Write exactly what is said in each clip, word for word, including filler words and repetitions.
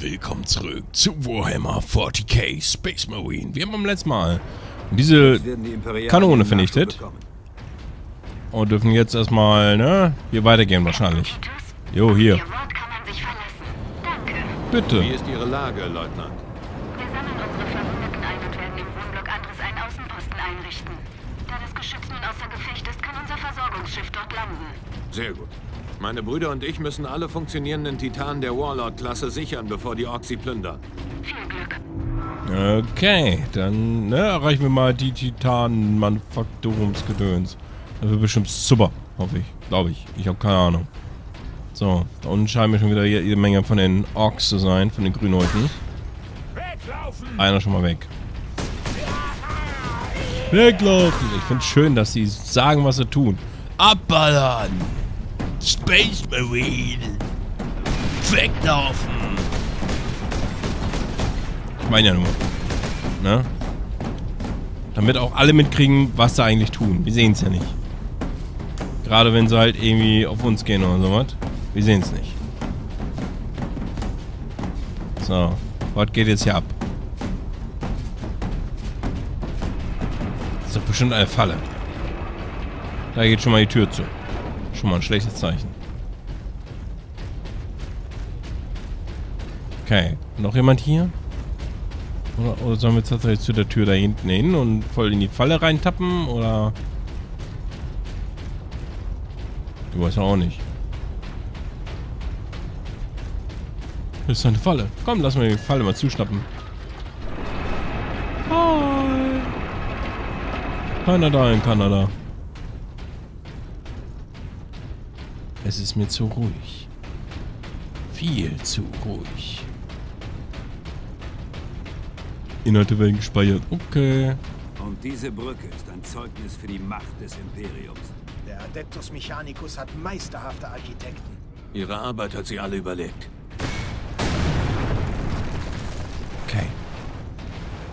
Willkommen zurück zu Warhammer forty K Space Marine. Wir haben beim letzten Mal diese die Kanone vernichtet. Und dürfen jetzt erstmal, ne, hier weitergehen wahrscheinlich. Jo, hier. Ihr Wort kann man sich verlassen. Danke. Bitte. Wie ist Ihre Lage, Leutnant? Wir sammeln unsere Verwundeten ein und werden im Wohnblock Andres einen Außenposten einrichten. Da das Geschütz nun außer Gefecht ist, kann unser Versorgungsschiff dort landen. Sehr gut. Meine Brüder und ich müssen alle funktionierenden Titanen der Warlord-Klasse sichern, bevor die Orks sie plündern. Viel Glück. Okay, dann ne, erreichen wir mal die Titanen-Manufakturumsgedöns. Das wird bestimmt super, hoffe ich. Glaube ich. Ich habe keine Ahnung. So, da unten scheinen wir schon wieder jede Menge von den Orks zu sein, von den Grünhäuten. Einer schon mal weg. Weglaufen! Ich finde es schön, dass sie sagen, was sie tun. Abballern! Space Marine! Weglaufen! Ich meine ja nur. Ne? Damit auch alle mitkriegen, was sie eigentlich tun. Wir sehen es ja nicht. Gerade wenn sie halt irgendwie auf uns gehen oder sowas. Wir sehen es nicht. So. Was geht jetzt hier ab? Das ist doch bestimmt eine Falle. Da geht schon mal die Tür zu. Schon mal ein schlechtes Zeichen. Okay. Noch jemand hier? Oder, oder sollen wir jetzt tatsächlich zu der Tür da hinten hin und voll in die Falle reintappen? Oder? Du weißt ja auch nicht. Das ist eine Falle. Komm, lass mal die Falle mal zuschnappen. Hi. Kanada in Kanada. Es ist mir zu ruhig. Viel zu ruhig. Inhalte werden gespeichert. Okay. Und diese Brücke ist ein Zeugnis für die Macht des Imperiums. Der Adeptus Mechanicus hat meisterhafte Architekten. Ihre Arbeit hat sie alle überlebt. Okay.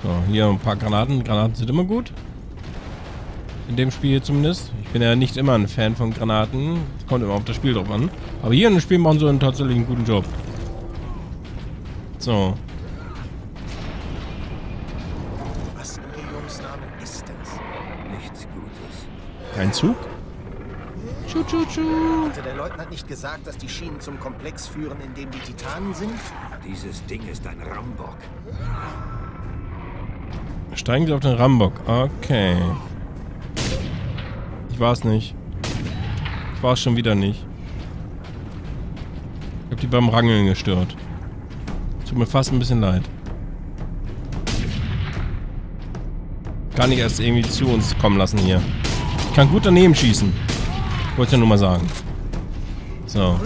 So, hier ein paar Granaten. Granaten sind immer gut. In dem Spiel zumindest. Ich bin ja nicht immer ein Fan von Granaten. Das kommt immer auf das Spiel drauf an. Aber hier in dem Spiel machen sie einen tatsächlich einen guten Job. So. Was im Imperiumsnamen ist das? Nichts Gutes. Kein Zug? Tschu, tschu, tschu. Hatte der Leutnant nicht gesagt, dass die Schienen zum Komplex führen, in dem die Titanen sind? Dieses Ding ist ein Ramborg. Steigen Sie auf den Ramborg. Okay. Ich war es nicht. Ich war es schon wieder nicht. Ich habe die beim Rangeln gestört. Tut mir fast ein bisschen leid. Kann ich erst irgendwie zu uns kommen lassen hier. Ich kann gut daneben schießen. Wollte ich ja nur mal sagen. So.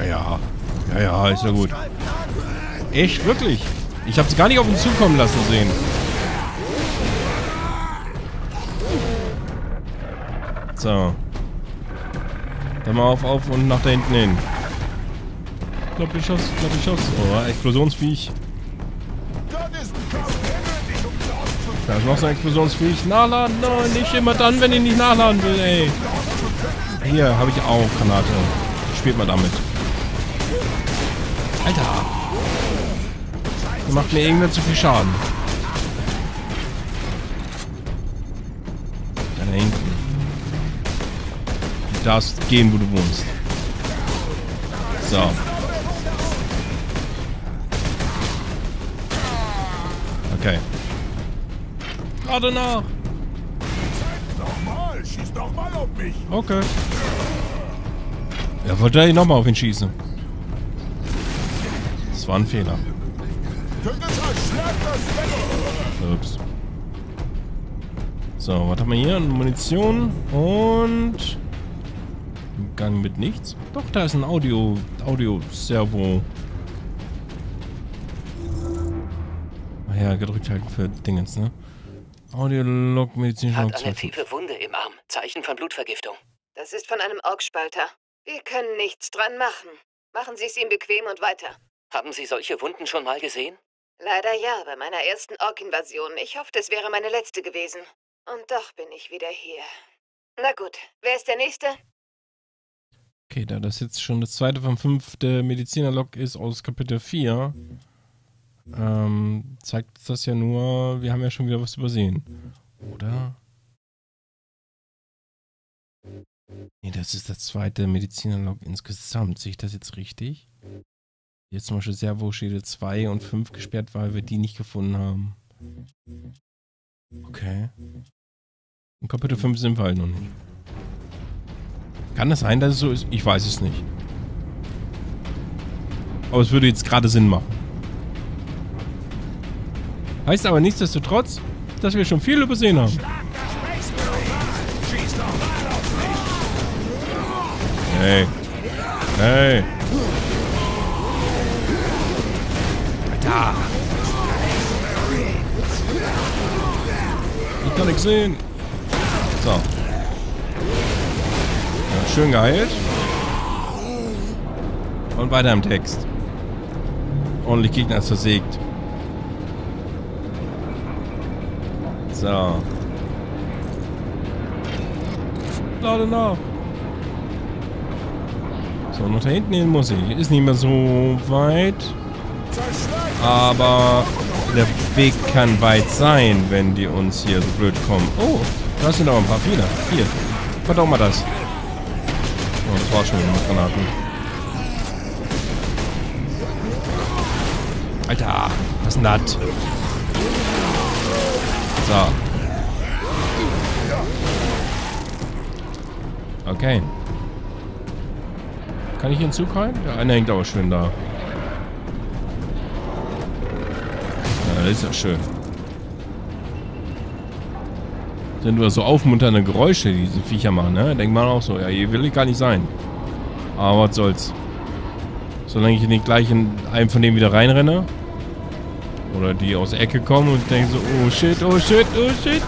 Ja, ja. Ja, ja, ist ja gut. Echt? Wirklich? Ich hab's gar nicht auf ihn zukommen lassen sehen. So. Dann mal auf, auf und nach da hinten hin. Ich glaub, ich schaff's. Ich glaub, ich schaff's. Oh, Explosionsviech. Da ist noch so ein Explosionsviech. Nachladen? Nein, nicht immer dann, wenn ich nicht nachladen will, ey. Hier, habe ich auch Granate. Spielt man damit. Alter. Das macht mir irgendwann zu viel Schaden. Da hinten. Du darfst gehen, wo du wohnst. So. Okay. Gerade nach. Zeig doch mal, schieß doch mal auf mich. Okay. Ja, wollte ich nochmal auf ihn schießen. Das war ein Fehler. Ups. So, was haben wir hier? Munition und Gang mit nichts. Doch, da ist ein Audio, Audio-Servo. Ach ja, gedrückt halten für Dingens, ne? Audiolog, medizinische Hat eine tiefe Wunde im Arm. Zeichen von Blutvergiftung. Das ist von einem Orkspalter. Wir können nichts dran machen. Machen Sie es ihm bequem und weiter. Haben Sie solche Wunden schon mal gesehen? Leider ja, bei meiner ersten Ork-Invasion. Ich hoffe, das wäre meine letzte gewesen. Und doch bin ich wieder hier. Na gut, wer ist der Nächste? Okay, da das jetzt schon das zweite von fünf der Medizinerlog ist aus Kapitel vier, ähm, zeigt das ja nur, wir haben ja schon wieder was übersehen. Oder? Nee, das ist das zweite Medizinerlog insgesamt. Sehe ich das jetzt richtig? Jetzt zum Beispiel Servo-Schädel zwei und fünf gesperrt, weil wir die nicht gefunden haben. Okay. In Kapitel fünf sind wir halt noch nicht. Kann das sein, dass es so ist? Ich weiß es nicht. Aber es würde jetzt gerade Sinn machen. Heißt aber nichtsdestotrotz, dass wir schon viel übersehen haben. Hey. Hey. Alter. Ich kann nichts sehen. So. Ja, schön geheilt. Und weiter im Text. Ordentlich Gegner ist zersägt. So. Lade nach. So, noch da hinten hin muss ich. Ist nicht mehr so weit. Aber der Weg kann weit sein, wenn die uns hier so blöd kommen. Oh, da sind aber ein paar Fehler. Hier, verdammt mal das. Oh, das war schon wieder mit Granaten. Alter, was ist denn das? So. Okay. Kann ich hier in Zug rein? Der eine hängt aber schön da. Ja, das ist ja schön. Das sind nur so aufmunternde Geräusche, die diese Viecher machen, ne? Denkt man auch so. Ja, hier will ich gar nicht sein. Aber was soll's. Solange ich in den gleichen einen von denen wieder reinrenne. Oder die aus der Ecke kommen und denken so, oh shit, oh shit, oh shit.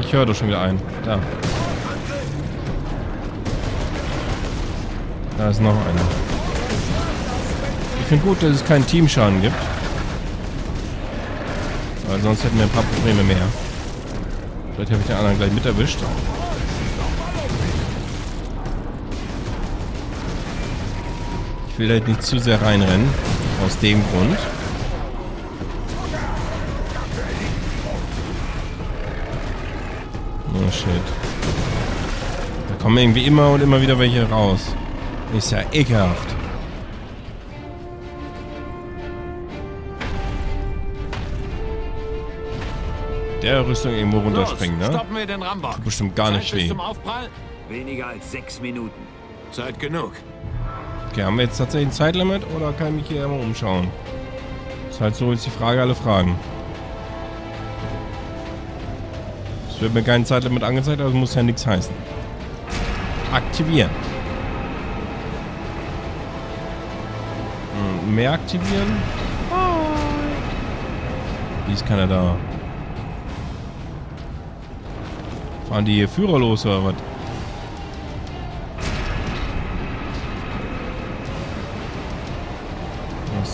Ich höre doch schon wieder einen. Da. Da ist noch einer. Ich finde gut, dass es keinen Teamschaden gibt. Weil sonst hätten wir ein paar Probleme mehr. Vielleicht habe ich den anderen gleich mit erwischt. Ich will halt nicht zu sehr reinrennen. Aus dem Grund. Oh shit. Da kommen irgendwie immer und immer wieder welche raus. Ist ja ekelhaft. Der Rüstung irgendwo runterspringen, ne? Stoppen wir den Ramborg. Tut bestimmt gar nicht weh. Weniger als sechs Minuten. Zeit genug. Okay, haben wir jetzt tatsächlich ein Zeitlimit oder kann ich mich hier immer umschauen? Ist halt so, ist die Frage alle Fragen. Es wird mir kein Zeitlimit angezeigt, also muss ja nichts heißen. Aktivieren. Mehr aktivieren. Wie ist keiner da? Fahren die hier Führer los oder was? Was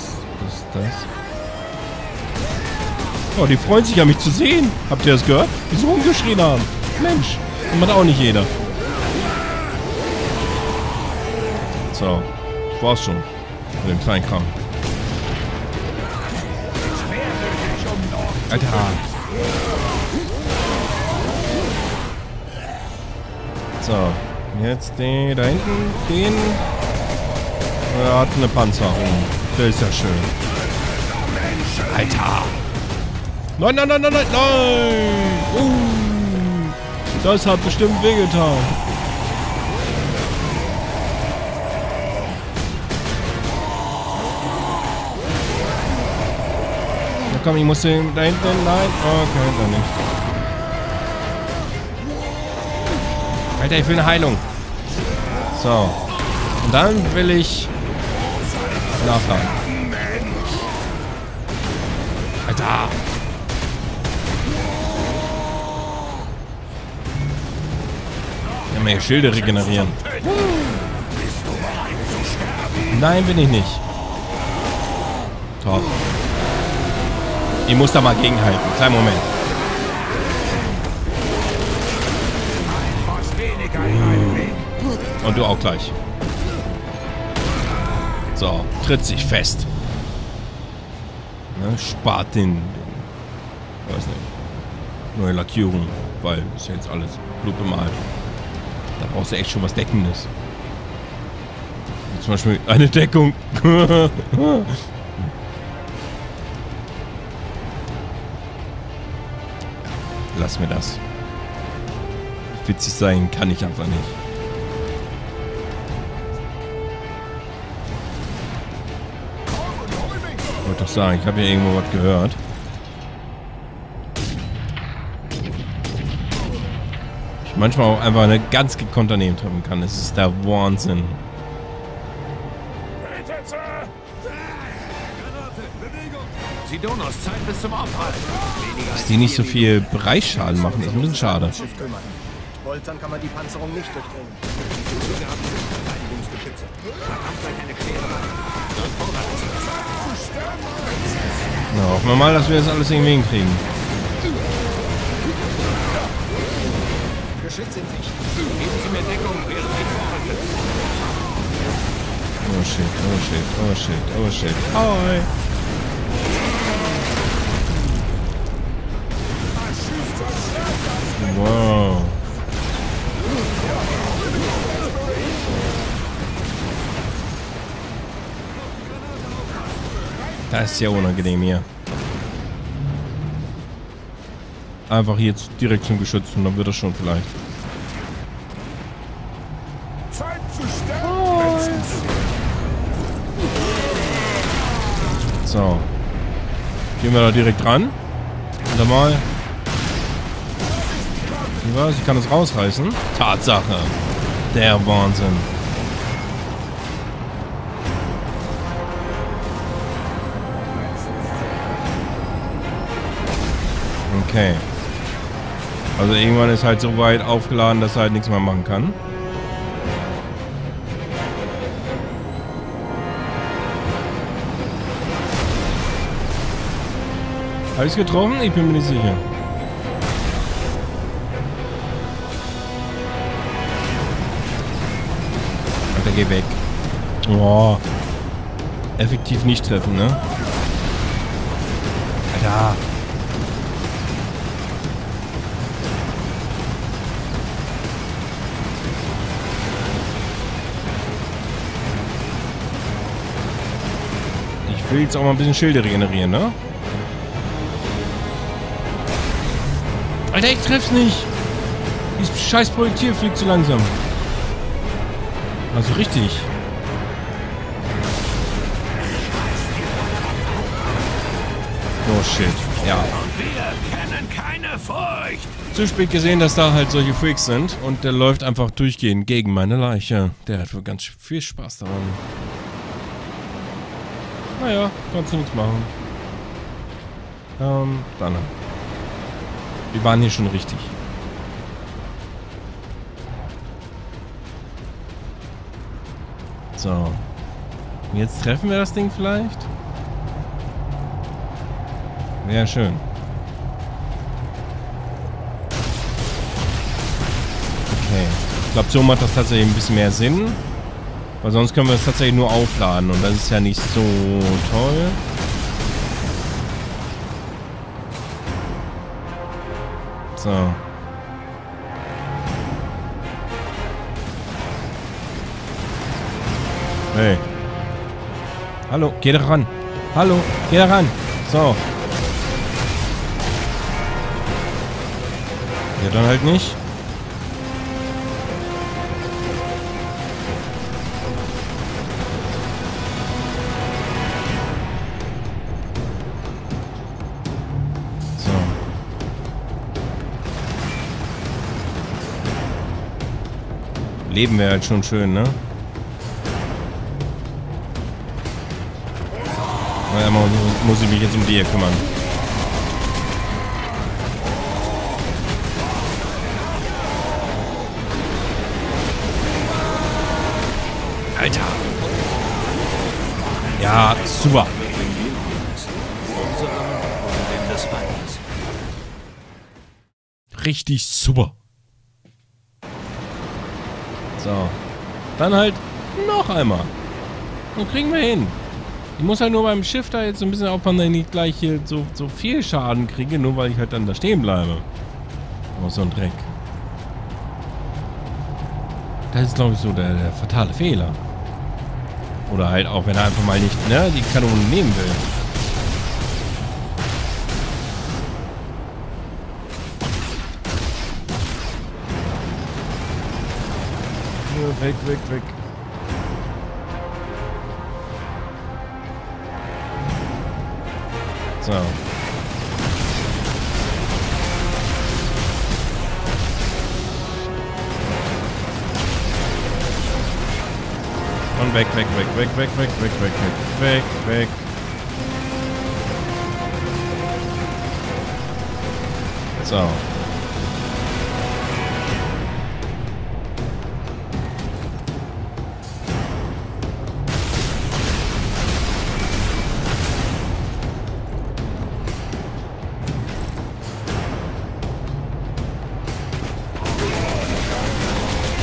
ist das? Oh, die freuen sich ja, mich zu sehen. Habt ihr das gehört? Die so rumgeschrien haben. Mensch, das macht auch nicht jeder. So, das war's schon. Mit dem kleinen Kram. Alter. So. Jetzt den da hinten. Den. Er hat eine Panzerung. Der ist ja schön. Alter. Nein, nein, nein, nein, nein, nein. Uh. Das hat bestimmt wehgetan. Komm, ich muss den da hinten, nein, okay, dann nicht. Alter, ich will eine Heilung. So. Und dann will ich nachladen. Alter. Ich kann mir hier Schilde regenerieren. Nein, bin ich nicht. Top. Ich muss da mal gegenhalten. Kleinen Moment. Und du auch gleich. So, tritt sich fest. Ne, spart den, den... Weiß nicht. Neue Lackierung. Weil ist ja jetzt alles blutbemalt. Da brauchst du echt schon was Deckendes. Zum Beispiel eine Deckung. Lass mir das. Witzig sein kann ich einfach nicht. Ich wollte doch sagen, ich habe hier irgendwo was gehört. Ich manchmal auch einfach eine ganz gekonnt daneben treffen kann. Das ist der Wahnsinn. Dass die nicht so viel Bereichsschaden machen, ist ein bisschen schade. Bolzern kann man die Panzerung nicht durchdringen. Na, hoffen wir mal, dass wir das alles irgendwie hinkriegen. Oh shit, oh shit, oh shit, oh shit. Hi. Wow. Das ist ja unangenehm hier. Einfach hier direkt zum Geschütz und dann wird das schon vielleicht. Zeit zu sterben! So. Gehen wir da direkt ran. Und dann mal. Ich kann das rausreißen. Tatsache. Der Wahnsinn. Okay. Also irgendwann ist halt so weit aufgeladen, dass er halt nichts mehr machen kann. Habe ich es getroffen? Ich bin mir nicht sicher. Geh weg. Oh. Effektiv nicht treffen, ne? Alter. Ich will jetzt auch mal ein bisschen Schilde regenerieren, ne? Alter, ich treff's nicht. Dieses scheiß Projektil fliegt zu langsam. Also richtig. Oh shit, ja. Und wir kennen keine Furcht. Zu spät gesehen, dass da halt solche Freaks sind. Und der läuft einfach durchgehend gegen meine Leiche. Der hat wohl ganz viel Spaß daran. Naja, kannst du nichts machen. Ähm, dann. Wir waren hier schon richtig. So. Und jetzt treffen wir das Ding vielleicht? Wäre schön. Okay. Ich glaube, so macht das tatsächlich ein bisschen mehr Sinn. Weil sonst können wir es tatsächlich nur aufladen. Und das ist ja nicht so toll. So. Hey. Hallo, geh da ran. Hallo, geh da ran. So. Ja, dann halt nicht. So. Leben wäre halt schon schön, ne? Muss ich mich jetzt um die hier kümmern. Alter. Ja, super. Richtig super. So. Dann halt noch einmal. Und kriegen wir hin. Ich muss halt nur beim Shifter jetzt so ein bisschen aufpassen, dass ich nicht gleich hier so, so viel Schaden kriege, nur weil ich halt dann da stehen bleibe. Oh, so ein Dreck. Das ist, glaube ich, so der, der fatale Fehler. Oder halt auch, wenn er einfach mal nicht, ne, die Kanone nehmen will. Weg, weg, weg. So. Und weg, weg, weg, weg, weg, weg, weg, weg, weg, weg, weg. So.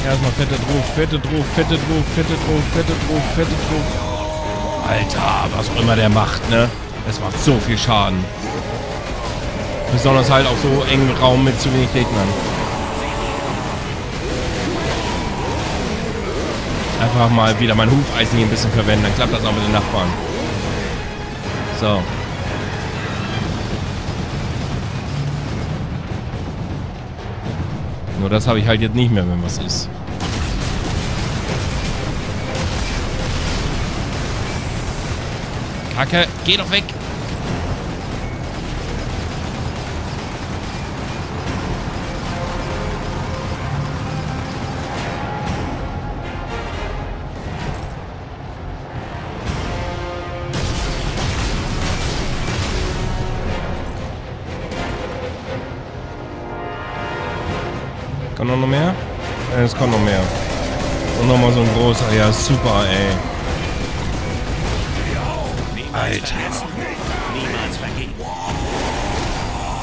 Erstmal fette Druck, fette Druck, fette Druck, fette Druck, fette Druck, fette Druck. Alter, was auch immer der macht, ne? Das macht so viel Schaden. Besonders halt auf so engen Raum mit zu wenig Gegnern. Einfach mal wieder mein Hufeisen hier ein bisschen verwenden, dann klappt das auch mit den Nachbarn. So. Nur das habe ich halt jetzt nicht mehr, wenn was ist. Kacke, geh doch weg! Kommt noch mehr? Es kommt noch mehr. Und nochmal so ein großer. Ja, super, ey. Alter.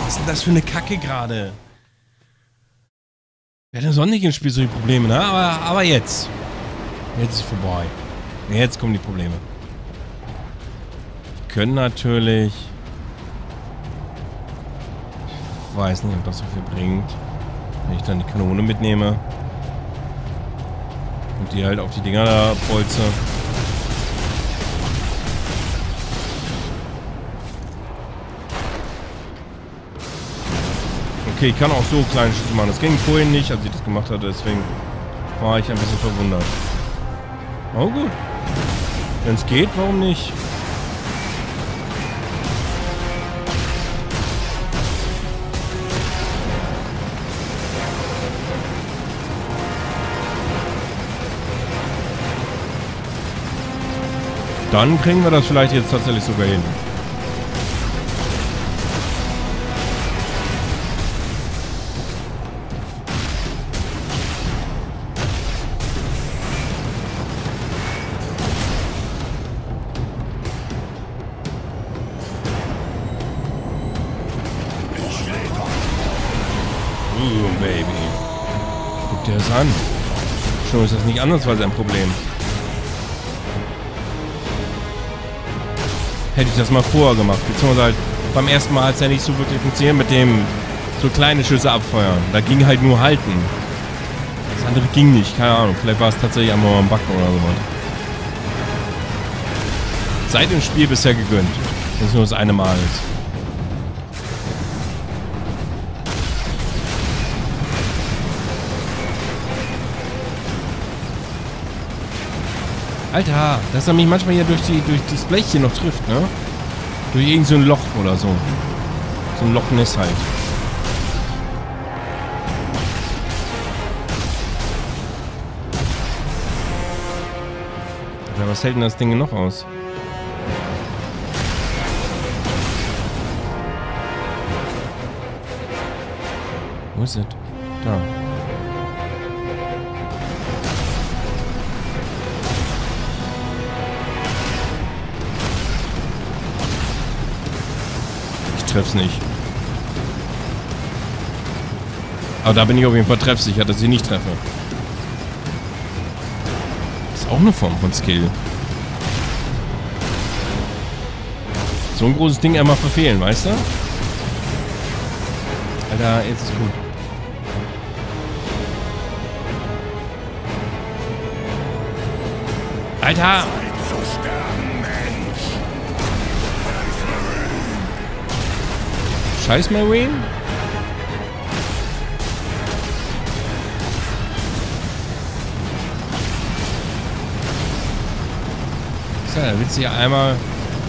Was ist denn das für eine Kacke gerade? Wir hatten sonst nicht im Spiel so die Probleme, ne? Aber, aber jetzt. Jetzt ist es vorbei. Jetzt kommen die Probleme. Wir können natürlich... Ich weiß nicht, ob das so viel bringt. Wenn ich dann die Kanone mitnehme und die halt auf die Dinger da bolze. Okay, ich kann auch so kleine Schüsse machen. Das ging vorhin nicht, als ich das gemacht hatte. Deswegen war ich ein bisschen verwundert. Oh gut. Wenn es geht, warum nicht? Dann kriegen wir das vielleicht jetzt tatsächlich sogar hin. Boom, Baby. Guck dir das an. Schon ist das nicht andersweise ein Problem. Hätte ich das mal vorher gemacht, beziehungsweise halt beim ersten Mal hat es ja nicht so wirklich funktioniert mit dem so kleine Schüsse abfeuern. Da ging halt nur halten. Das andere ging nicht, keine Ahnung. Vielleicht war es tatsächlich einmal am Backen oder so. Seit dem Spiel bisher gegönnt. Das ist nur das eine Mal. Alter, dass er mich manchmal hier durch, die, durch das Blech hier noch trifft, ne? Durch irgend so ein Loch oder so. So ein Loch-Ness halt. Alter, was hält denn das Ding noch aus? Wo ist es? Da. Treff's nicht. Aber da bin ich auf jeden Fall treffsicher, dass ich nicht treffe. ist auch eine Form von Skill. So ein großes Ding einmal verfehlen, weißt du? Alter, jetzt ist gut. Alter! Scheiß Marine? So, da willst du ja einmal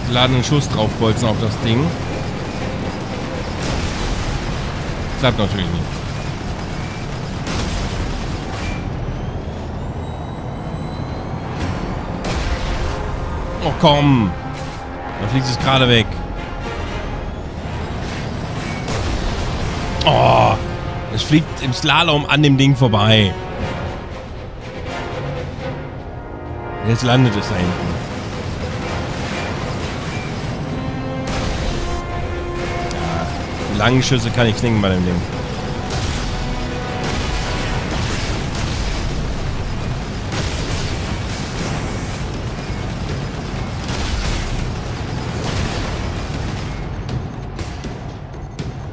geladenen Schuss draufbolzen auf das Ding. Klappt natürlich nicht. Oh komm! Da fliegt es gerade weg. Oh! Es fliegt im Slalom an dem Ding vorbei. Jetzt landet es da hinten. Lange Schüsse kann ich knicken bei dem Ding.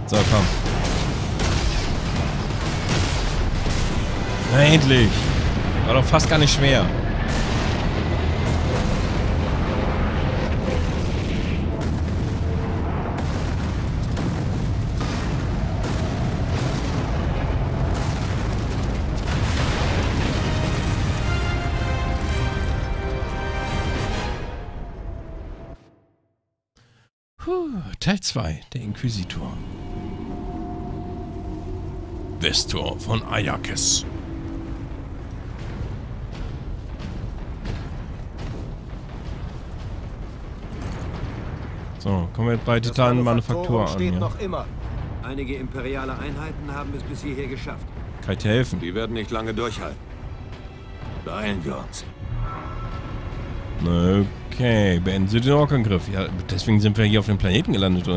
So, komm. Na endlich. War doch fast gar nicht schwer. Teil zwei, der Inquisitor. Westtor von Ajax. So, kommen wir jetzt bei Titanenmanufaktur an. Steht noch immer. Einige imperiale Einheiten haben es bis hierher geschafft. Kann ich dir helfen? Die werden nicht lange durchhalten. Beeilen wir uns. Nö. Okay, beenden Sie den Orkangriff. Ja, deswegen sind wir hier auf dem Planeten gelandet, oder?